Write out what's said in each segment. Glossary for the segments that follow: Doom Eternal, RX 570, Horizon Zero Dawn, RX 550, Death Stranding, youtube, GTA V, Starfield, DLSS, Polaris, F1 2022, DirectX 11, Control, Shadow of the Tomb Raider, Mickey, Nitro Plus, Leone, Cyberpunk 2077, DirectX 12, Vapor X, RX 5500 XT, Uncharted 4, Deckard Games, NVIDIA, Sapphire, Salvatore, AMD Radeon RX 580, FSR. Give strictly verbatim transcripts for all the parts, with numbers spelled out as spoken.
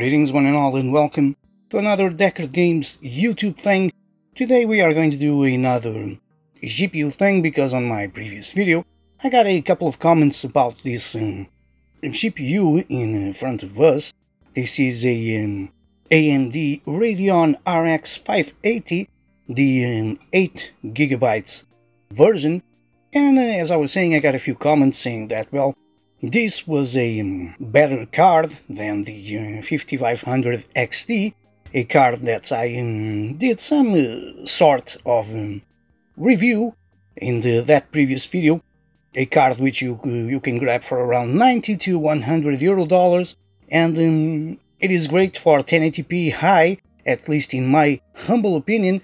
Greetings one and all, and welcome to another Deckard Games YouTube thing. Today we are going to do another G P U thing because on my previous video I got a couple of comments about this um, G P U in front of us. This is a um, A M D Radeon R X five eighty, the um, eight gigabyte version, and uh, as I was saying, I got a few comments saying that, well, this was a um, better card than the uh, fifty-five hundred X T, a card that I um, did some uh, sort of um, review in the, that previous video, a card which you, uh, you can grab for around ninety to one hundred euro dollars, and um, it is great for ten eighty p high, at least in my humble opinion,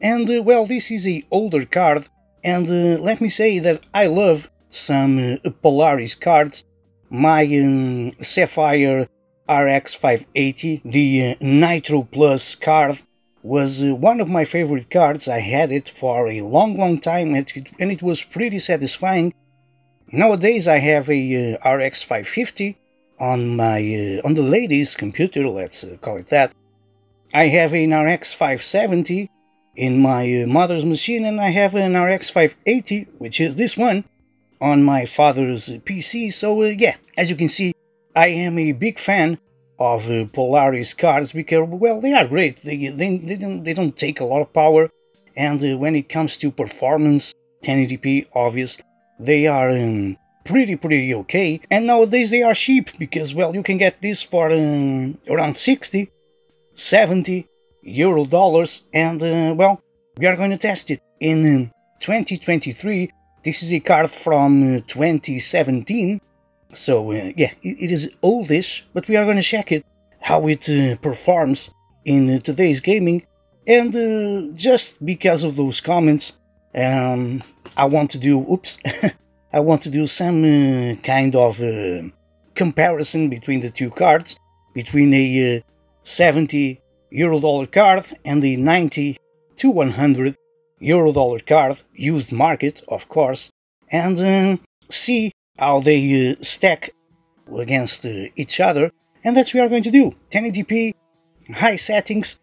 and uh, well, this is an older card, and uh, let me say that I love some uh, Polaris cards. My um, Sapphire R X five eighty, the uh, Nitro Plus card, was uh, one of my favorite cards. I had it for a long long time and it, and it was pretty satisfying. Nowadays I have a uh, R X five fifty on my uh, on the ladies' computer, let's uh, call it that. I have an R X five seventy in my uh, mother's machine, and I have an R X five eighty, which is this one, on my father's P C, so uh, yeah, as you can see, I am a big fan of uh, Polaris cards because, well, they are great. They, they, they, don't, they don't take a lot of power, and uh, when it comes to performance, ten eighty p obvious, they are um, pretty pretty okay, and nowadays they are cheap because, well, you can get this for um, around sixty, seventy euro dollars, and uh, well, we are going to test it in um, twenty twenty-three. This is a card from uh, twenty seventeen, so uh, yeah, it, it is oldish, but we are going to check it, how it uh, performs in uh, today's gaming. And uh, just because of those comments, um, I want to do, oops, I want to do some uh, kind of uh, comparison between the two cards, between a uh, seventy euro dollar card and a ninety to one hundred euro dollar card, used market of course, and uh, see how they uh, stack against uh, each other, and that's what we are going to do. ten eighty p high settings,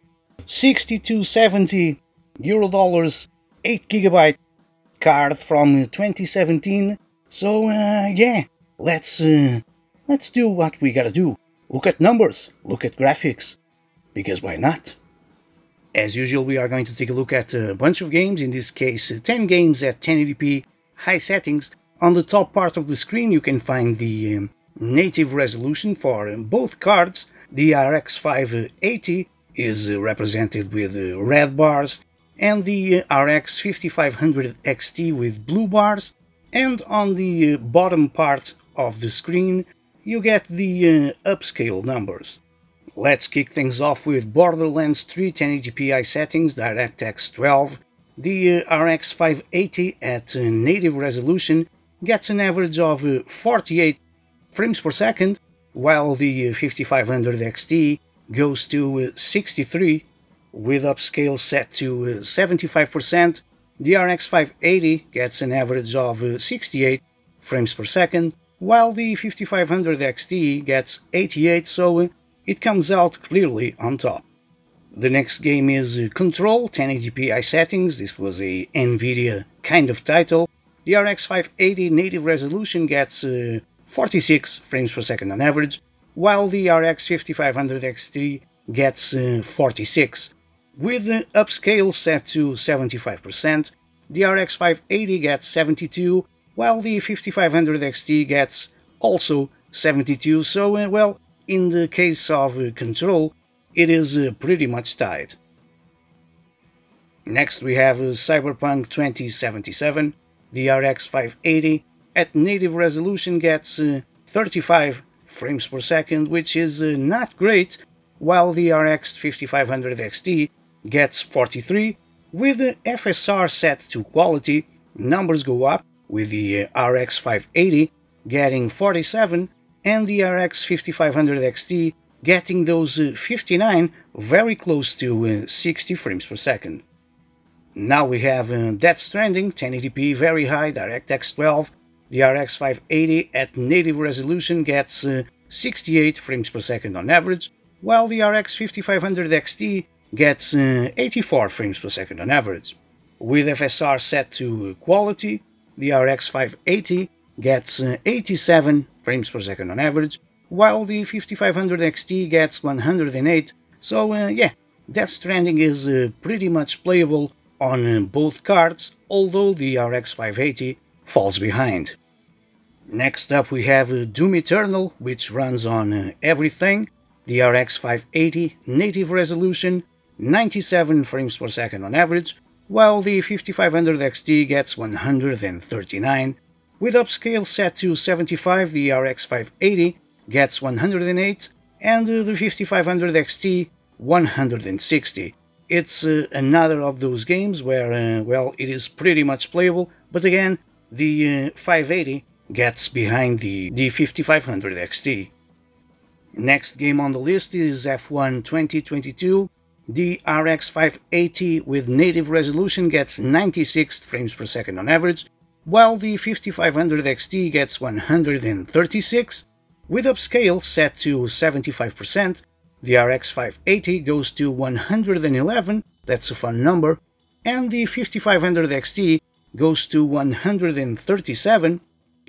sixty to seventy euro dollars, eight gigabyte card from twenty seventeen. So uh, yeah, let's uh, let's do what we gotta do. Look at numbers, look at graphics, because why not? As usual, we are going to take a look at a bunch of games, in this case ten games at ten eighty p high settings. On the top part of the screen you can find the um, native resolution for um, both cards. The R X five eighty is uh, represented with uh, red bars, and the uh, R X fifty-five hundred X T with blue bars, and on the uh, bottom part of the screen you get the uh, upscale numbers. Let's kick things off with Borderlands three, ten eighty p high settings, DirectX twelve. The uh, R X five eighty at uh, native resolution gets an average of uh, forty-eight frames per second, while the uh, fifty-five hundred X T goes to uh, sixty-three, with upscale set to uh, seventy-five percent. The R X five eighty gets an average of uh, sixty-eight frames per second, while the fifty-five hundred X T gets eighty-eight, so uh, it comes out clearly on top. The next game is Control, ten eighty p high settings. This was a NVIDIA kind of title. The R X five eighty native resolution gets uh, forty-six frames per second on average, while the R X fifty-five hundred X T gets uh, forty-six. With the upscale set to seventy-five percent, the R X five eighty gets seventy-two, while the fifty-five hundred X T gets also seventy-two, so, uh, well, in the case of uh, Control, it is uh, pretty much tied. Next we have uh, Cyberpunk twenty seventy-seven. The R X five eighty at native resolution gets uh, thirty-five frames per second, which is uh, not great, while the R X fifty-five hundred X T gets forty-three. With the F S R set to quality, numbers go up, with the uh, R X five eighty getting forty-seven, and the R X fifty-five hundred X T getting those uh, fifty-nine, very close to uh, sixty frames per second. Now we have uh, Death Stranding, ten eighty p very high, DirectX twelve. The R X five eighty at native resolution gets uh, sixty-eight frames per second on average, while the R X fifty-five hundred X T gets uh, eighty-four frames per second on average. With F S R set to quality, the R X five eighty gets uh, eighty-seven frames per second on average, while the fifty-five hundred X T gets one hundred eight, so uh, yeah, Death Stranding is uh, pretty much playable on uh, both cards, although the R X five eighty falls behind. Next up we have uh, Doom Eternal, which runs on uh, everything. The R X five eighty native resolution, ninety-seven frames per second on average, while the fifty-five hundred X T gets one hundred thirty-nine. With upscale set to seventy-five, the R X five eighty gets one hundred eight, and uh, the fifty-five hundred X T one hundred sixty. It's uh, another of those games where, uh, well, it is pretty much playable, but again, the uh, five eighty gets behind the, the fifty-five hundred X T. Next game on the list is F one twenty twenty-two. The R X five eighty with native resolution gets ninety-six frames per second on average, while the fifty-five hundred X T gets one hundred thirty-six. With upscale set to seventy-five percent, the R X five eighty goes to one hundred eleven, that's a fun number, and the fifty-five hundred X T goes to one hundred thirty-seven.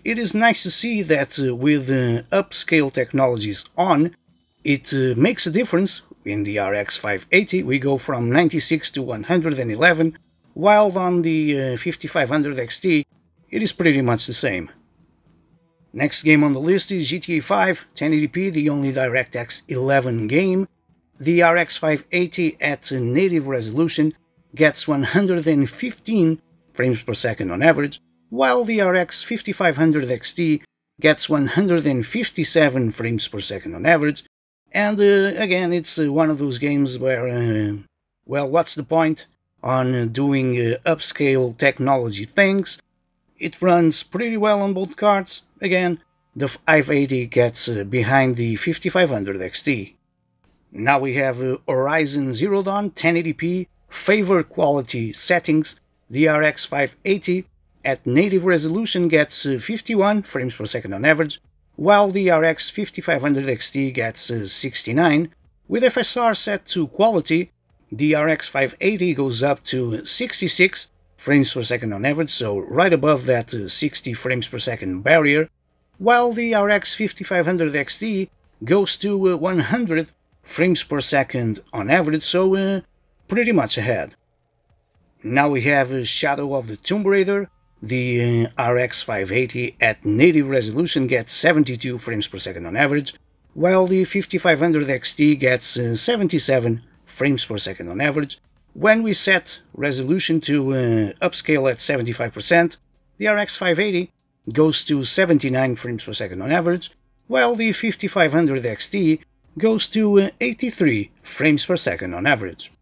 It is nice to see that uh, with uh, upscale technologies on, it uh, makes a difference. In the R X five eighty we go from ninety-six to one hundred eleven, while on the uh, fifty-five hundred X T it is pretty much the same. Next game on the list is G T A V, ten eighty p, the only DirectX eleven game. The R X five eighty at native resolution gets one hundred fifteen frames per second on average, while the R X fifty-five hundred X T gets one hundred fifty-seven frames per second on average, and uh, again it's uh, one of those games where, uh, well, what's the point on uh, doing uh, upscale technology things? It runs pretty well on both cards. Again, the five eighty gets uh, behind the fifty-five hundred X T. Now we have uh, Horizon Zero Dawn, ten eighty p, favor quality settings. The R X five eighty at native resolution gets uh, fifty-one frames per second on average, while the R X fifty-five hundred X T gets uh, sixty-nine. With F S R set to quality, the R X five eighty goes up to sixty-six frames per second on average, so right above that uh, sixty frames per second barrier, while the R X fifty-five hundred X T goes to uh, one hundred frames per second on average, so uh, pretty much ahead. Now we have uh, Shadow of the Tomb Raider. The uh, R X five eighty at native resolution gets seventy-two frames per second on average, while the fifty-five hundred X T gets uh, seventy-seven frames per second on average. When we set resolution to uh, upscale at seventy-five percent, the R X five eighty goes to seventy-nine frames per second on average, while the fifty-five hundred X T goes to uh, eighty-three frames per second on average.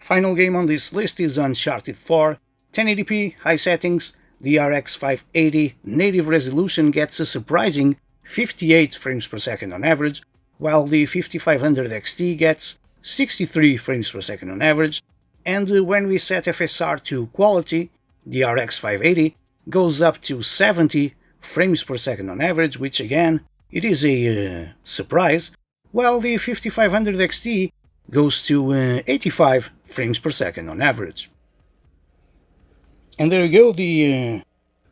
Final game on this list is Uncharted four. ten eighty p, high settings. The R X five eighty native resolution gets a surprising fifty-eight frames per second on average, while the fifty-five hundred X T gets sixty-three frames per second on average, and uh, when we set F S R to quality, the R X five eighty goes up to seventy frames per second on average, which again, it is a uh, surprise, while the fifty-five hundred X T goes to uh, eighty-five frames per second on average. And there you go, the uh,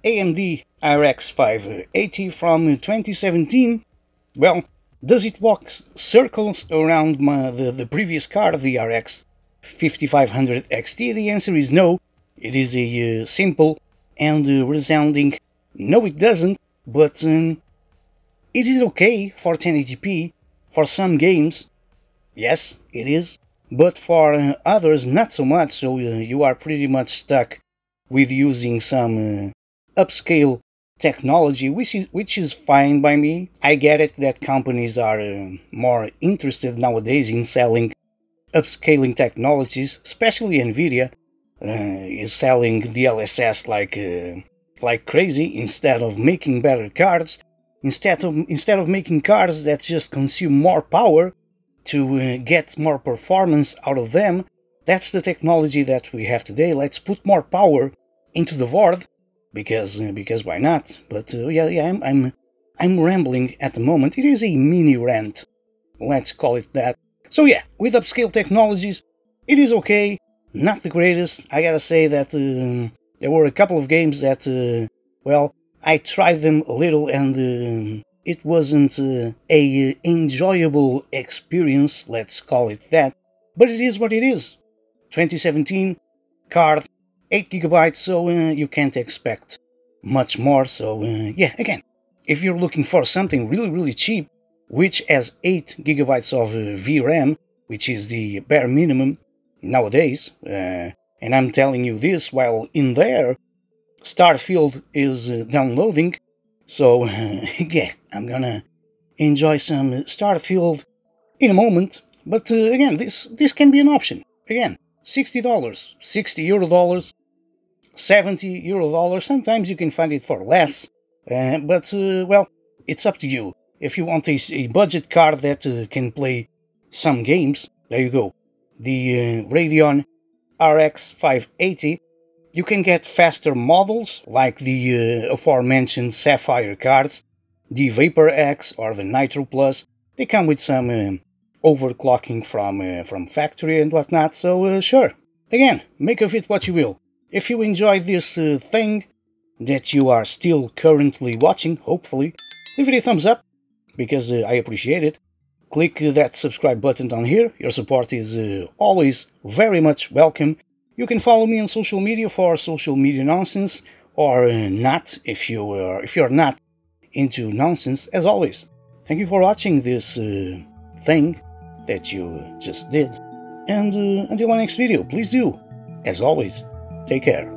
A M D R X five eighty from twenty seventeen. Well, does it walk circles around my, the, the previous card, the R X fifty-five hundred X T? The answer is no. It is a uh, simple and uh, resounding no, it doesn't, but um, it is okay for ten eighty p, for some games, yes, it is, but for uh, others, not so much, so uh, you are pretty much stuck with using some uh, upscale technology, which is, which is fine by me. I get it that companies are uh, more interested nowadays in selling upscaling technologies, especially NVIDIA uh, is selling D L S S like uh, like crazy, instead of making better cards, instead of, instead of making cards that just consume more power to uh, get more performance out of them. That's the technology that we have today. Let's put more power into the board, because because why not? But uh, yeah, yeah, I'm I'm I'm rambling at the moment. It is a mini rant let's call it that. So yeah, with upscale technologies, it is okay, not the greatest. I gotta say that uh, there were a couple of games that, uh, well, I tried them a little and uh, it wasn't uh, a enjoyable experience, let's call it that, but it is what it is. twenty seventeen, card, eight gigabytes, so uh, you can't expect much more, so uh, yeah, again, if you're looking for something really, really cheap, which has eight gigabytes of uh, V RAM, which is the bare minimum nowadays, uh, and I'm telling you this while in there, Starfield is uh, downloading, so uh, yeah, I'm gonna enjoy some Starfield in a moment, but uh, again, this, this can be an option. Again, sixty dollars, sixty euro dollars, seventy euro dollars, sometimes you can find it for less, uh, but uh, well, it's up to you. If you want a, a budget card that uh, can play some games, there you go. The uh, Radeon R X five eighty, you can get faster models like the uh, aforementioned Sapphire cards, the Vapor X or the Nitro Plus. They come with some uh, overclocking from, uh, from factory and whatnot, so uh, sure. Again, make of it what you will. If you enjoy this uh, thing that you are still currently watching, hopefully, leave it a thumbs up, because uh, I appreciate it. Click that subscribe button down here, your support is uh, always very much welcome. You can follow me on social media for social media nonsense, or uh, not, if, you, uh, if you're not into nonsense, as always. Thank you for watching this uh, thing that you just did, and uh, until my next video, please do, as always, take care.